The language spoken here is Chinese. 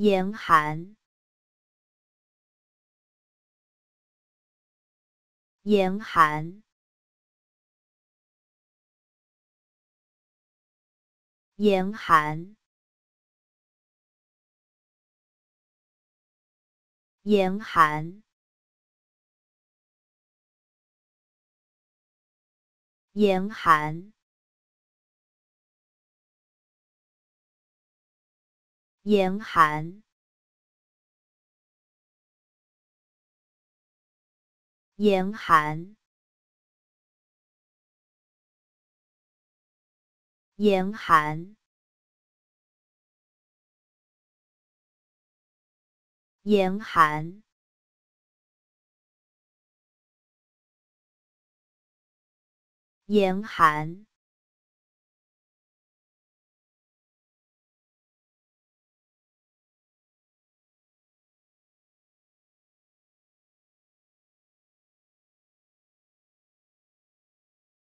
严寒，严寒，严寒，严寒，严寒。 严寒，严寒，严寒，严寒，严寒。